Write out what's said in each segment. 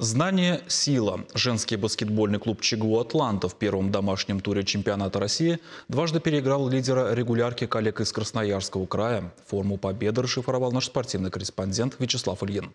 Знание – сила. Женский баскетбольный клуб ЧГУ «Атланта» в первом домашнем туре чемпионата России дважды переиграл лидера регулярки коллег из Красноярского края. Форму победы расшифровал наш спортивный корреспондент Вячеслав Ильин.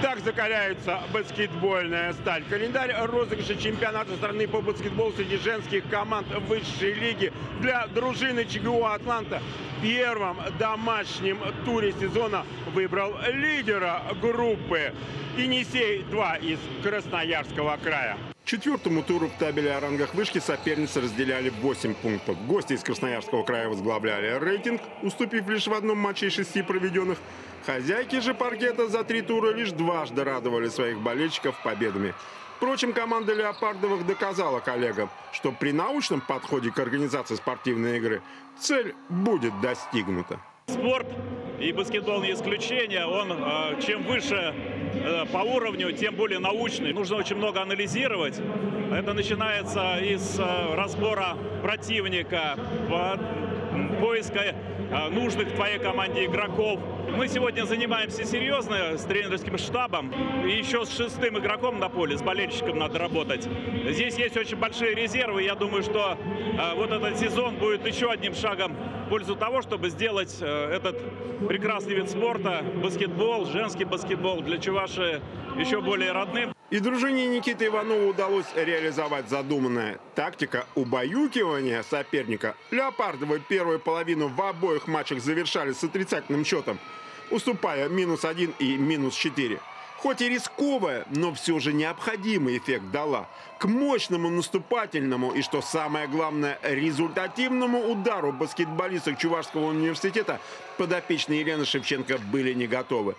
Так закаляется баскетбольная сталь. Календарь розыгрыша чемпионата страны по баскетболу среди женских команд высшей лиги для дружины ЧГУ «Атланта» в первом домашнем туре сезона выбрал лидера группы «Енисей-2» из Красноярского края. Четвертому туру в табеле о рангах вышки соперницы разделяли 8 пунктов. Гости из Красноярского края возглавляли рейтинг, уступив лишь в одном матче из 6 проведенных. Хозяйки же паркета за 3 тура лишь дважды радовали своих болельщиков победами. Впрочем, команда Леопардовых доказала коллегам, что при научном подходе к организации спортивной игры цель будет достигнута. Спорт и баскетбол не исключение. Он чем выше по уровню, тем более научный. Нужно очень много анализировать. Это начинается из разбора противника, поиска нужных в твоей команде игроков. Мы сегодня занимаемся серьезно с тренерским штабом. И еще с 6-м игроком на поле, с болельщиком надо работать. Здесь есть очень большие резервы. Я думаю, что вот этот сезон будет еще одним шагом в пользу того, чтобы сделать этот прекрасный вид спорта, баскетбол, женский баскетбол для Чувашии еще более родным. И дружине Никиты Иванова удалось реализовать задуманное. Тактика убаюкивания соперника. Леопардовы первую половину в обоих матчах завершали с отрицательным счетом, уступая -1 и -4. Хоть и рисковая, но все же необходимый эффект дала. К мощному наступательному и, что самое главное, результативному удару баскетболистов Чувашского университета подопечные Елены Шевченко были не готовы.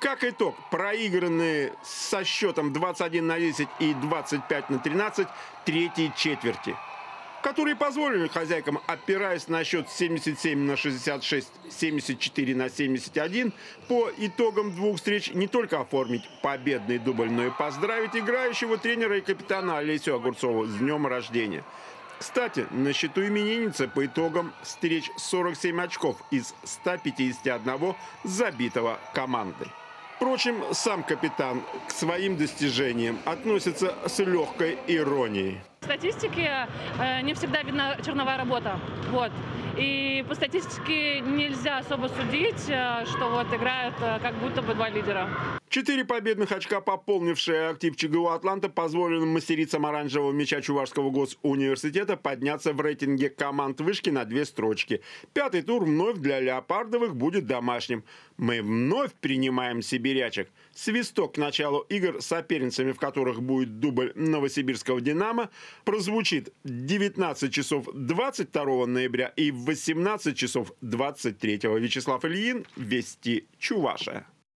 Как итог, проигранные со счетом 21:10 и 25:13 третьей четверти, которые позволили хозяйкам, опираясь на счет 77:66, 74:71, по итогам 2 встреч не только оформить победный дубль, но и поздравить играющего тренера и капитана Олесию Огурцову с днем рождения. Кстати, на счету именинницы по итогам встреч 47 очков из 151 забитого командой. Впрочем, сам капитан к своим достижениям относится с легкой иронией. В статистике не всегда видна черновая работа. Вот. И по статистике нельзя особо судить, что вот играют как будто бы два лидера. 4 победных очка, пополнившие актив ЧГУ «Атланта», позволили мастерицам оранжевого мяча Чувашского госуниверситета подняться в рейтинге команд вышки на 2 строчки. 5-й тур вновь для Леопардовых будет домашним. Мы вновь принимаем сибирячек. Свисток к началу игр, соперницами в которых будет дубль Новосибирского «Динамо», прозвучит 19:22 ноября и в 18:23. Вячеслав Ильин, Вести, Чувашия.